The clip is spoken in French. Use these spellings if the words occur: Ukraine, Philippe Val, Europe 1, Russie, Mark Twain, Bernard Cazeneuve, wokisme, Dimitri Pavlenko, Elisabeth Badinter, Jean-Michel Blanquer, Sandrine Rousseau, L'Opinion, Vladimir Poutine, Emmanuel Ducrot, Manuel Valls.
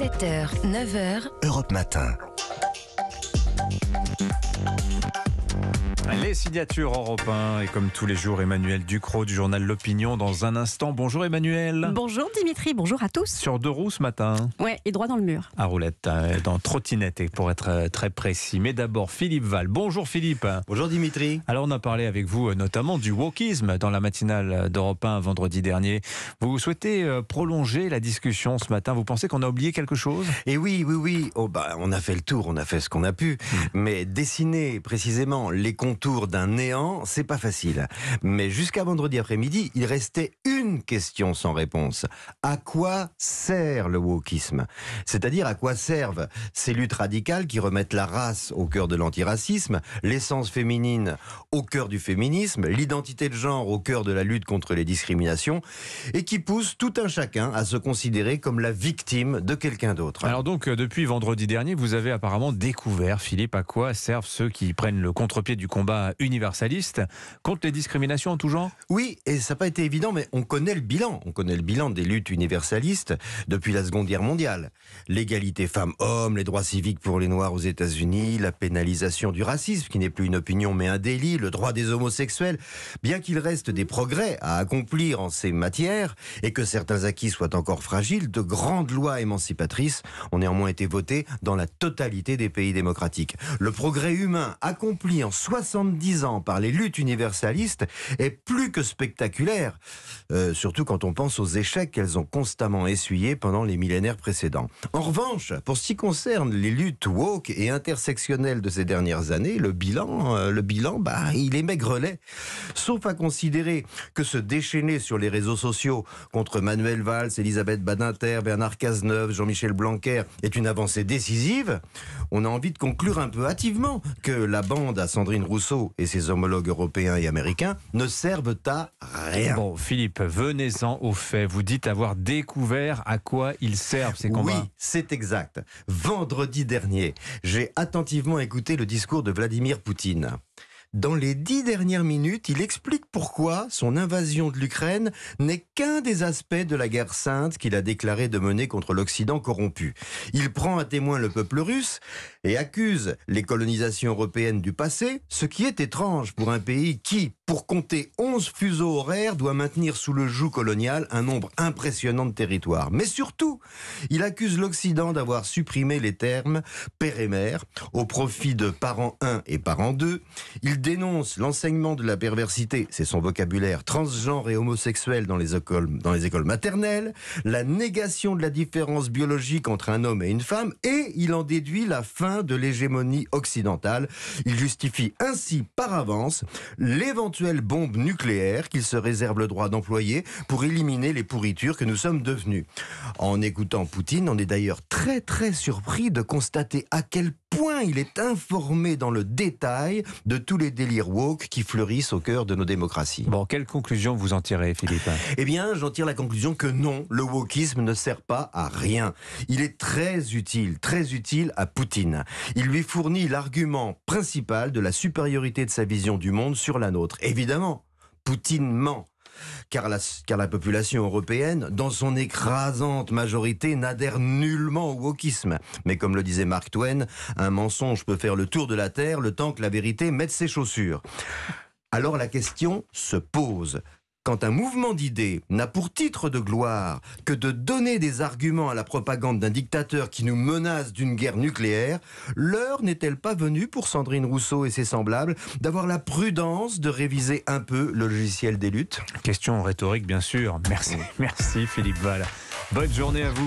7h, 9h, Europe Matin. Les signatures Europe 1 et comme tous les jours, Emmanuel Ducrot du journal L'Opinion dans un instant. Bonjour Emmanuel. Bonjour Dimitri, bonjour à tous. Sur deux roues ce matin. Ouais, et droit dans le mur. À roulette, dans trottinette pour être très précis. Mais d'abord Philippe Val. Bonjour Philippe. Bonjour Dimitri. Alors on a parlé avec vous notamment du wokisme dans la matinale d'Europe 1 vendredi dernier. Vous souhaitez prolonger la discussion ce matin. Vous pensez qu'on a oublié quelque chose ? Et oui. Oh bah, on a fait le tour, on a fait ce qu'on a pu. Mais dessiner précisément les contours autour d'un néant, c'est pas facile. Mais jusqu'à vendredi après-midi, il restait une question sans réponse. À quoi sert le wokisme ? C'est-à-dire à quoi servent ces luttes radicales qui remettent la race au cœur de l'antiracisme, l'essence féminine au cœur du féminisme, l'identité de genre au cœur de la lutte contre les discriminations, et qui poussent tout un chacun à se considérer comme la victime de quelqu'un d'autre. Alors donc, depuis vendredi dernier, vous avez apparemment découvert, Philippe, à quoi servent ceux qui prennent le contre-pied du combat universaliste contre les discriminations en tout genre ? Oui, et ça n'a pas été évident, mais on connaît le bilan. On connaît le bilan des luttes universalistes depuis la Seconde Guerre mondiale. L'égalité femmes-hommes, les droits civiques pour les Noirs aux États-Unis, la pénalisation du racisme, qui n'est plus une opinion mais un délit, le droit des homosexuels. Bien qu'il reste des progrès à accomplir en ces matières et que certains acquis soient encore fragiles, de grandes lois émancipatrices ont néanmoins été votées dans la totalité des pays démocratiques. Le progrès humain accompli en 70 ans par les luttes universalistes est plus que spectaculaire, surtout quand on pense aux échecs qu'elles ont constamment essuyés pendant les millénaires précédents. En revanche, pour ce qui concerne les luttes woke et intersectionnelles de ces dernières années, le bilan, il est maigrelet. Sauf à considérer que se déchaîner sur les réseaux sociaux contre Manuel Valls, Elisabeth Badinter, Bernard Cazeneuve, Jean-Michel Blanquer est une avancée décisive, on a envie de conclure un peu hâtivement que la bande à Sandrine Rousseau et ses homologues européens et américains ne servent à rien. Bon, Philippe, venez-en au fait. Vous dites avoir découvert à quoi ils servent, ces combats. Oui, c'est exact. Vendredi dernier, j'ai attentivement écouté le discours de Vladimir Poutine. Dans les 10 dernières minutes, il explique pourquoi son invasion de l'Ukraine n'est qu'un des aspects de la guerre sainte qu'il a déclaré de mener contre l'Occident corrompu. Il prend à témoin le peuple russe et accuse les colonisations européennes du passé, ce qui est étrange pour un pays qui, pour compter 11 fuseaux horaires, doit maintenir sous le joug colonial un nombre impressionnant de territoires. Mais surtout, il accuse l'Occident d'avoir supprimé les termes père et mère au profit de parent 1 et parent 2. Il dénonce l'enseignement de la perversité, c'est son vocabulaire, transgenre et homosexuel dans les écoles maternelles, la négation de la différence biologique entre un homme et une femme, et il en déduit la fin de l'hégémonie occidentale. Il justifie ainsi par avance l'éventuelle bombe nucléaire qu'il se réserve le droit d'employer pour éliminer les pourritures que nous sommes devenus. En écoutant Poutine, on est d'ailleurs très très surpris de constater à quel point il est informé dans le détail de tous les délires woke qui fleurissent au cœur de nos démocraties. Bon, quelle conclusion vous en tirez, Philippe ? Eh bien, j'en tire la conclusion que non, le wokisme ne sert pas à rien. Il est très utile à Poutine. Il lui fournit l'argument principal de la supériorité de sa vision du monde sur la nôtre. Évidemment, Poutine ment. Car la population européenne, dans son écrasante majorité, n'adhère nullement au wokisme. Mais comme le disait Mark Twain, un mensonge peut faire le tour de la Terre le temps que la vérité mette ses chaussures. Alors la question se pose. Quand un mouvement d'idées n'a pour titre de gloire que de donner des arguments à la propagande d'un dictateur qui nous menace d'une guerre nucléaire, l'heure n'est-elle pas venue pour Sandrine Rousseau et ses semblables d'avoir la prudence de réviser un peu le logiciel des luttes ? Question rhétorique, bien sûr. Merci Philippe Val. Bonne journée à vous.